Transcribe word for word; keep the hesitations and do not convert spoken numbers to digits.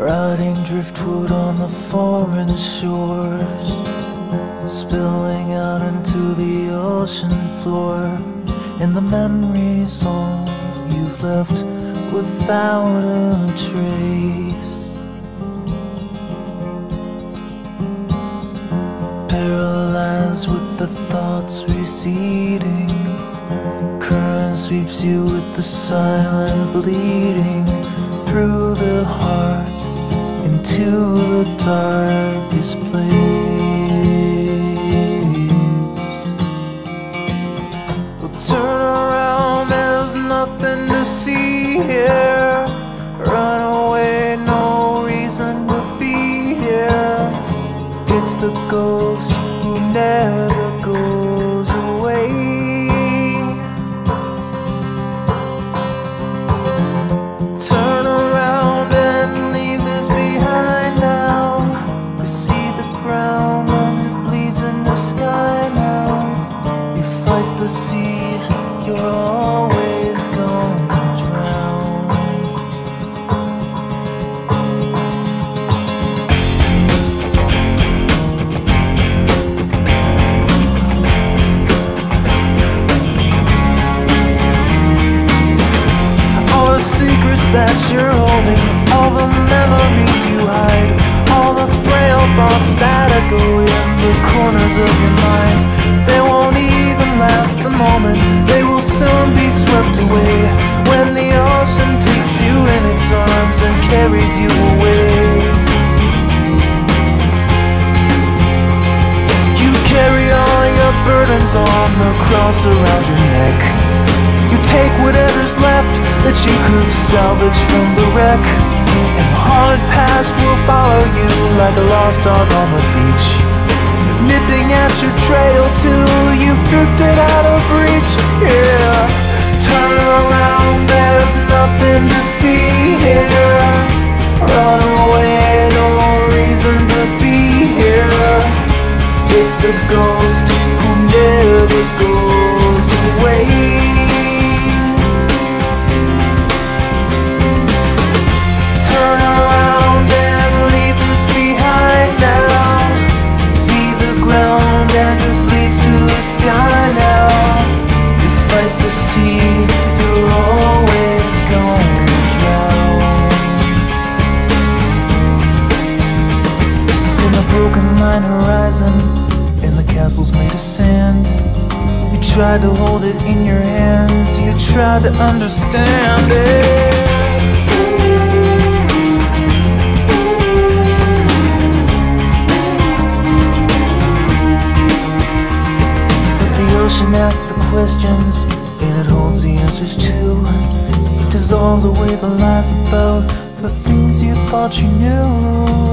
rotting driftwood on the foreign shores, spilling out into the ocean floor. And the memories all you've left without a trace. Paralyzed with the thoughts receding, current sweeps you with the silent bleeding, through the heart into the darkest place. Well, turn around, there's nothing to see here. Run away, no reason to be here. It's the ghost who never goes away. Turn around and leave this behind now. You see the ground as it bleeds in the sky now. You fight the sea, you're always gonna drown. All the secrets that you're holding, all the memories you hide, all the frail thoughts that echo in the corners of your mind. They won't even last a moment, they will soon be swept away, when the ocean takes you in its arms and carries you away. You carry all your burdens on the cross around your neck. You take whatever's left that you could salvage from the wreck. And the hard past will follow you like a lost dog on the beach, nipping at your trail till you've drifted out of reach. Yeah, turn around, there's nothing to see here. Run away, no reason to be here. It's the ghost who never goes away. Turn around and leave us behind now. See the ground as it bleeds to the sky now. You fight the sea, you're always gonna drown. In the broken line horizon, in the castles made of sand, you tried to hold it in your hands, you tried to understand it. Ocean asks the questions, and it holds the answers too. It dissolves away the lies about the things you thought you knew.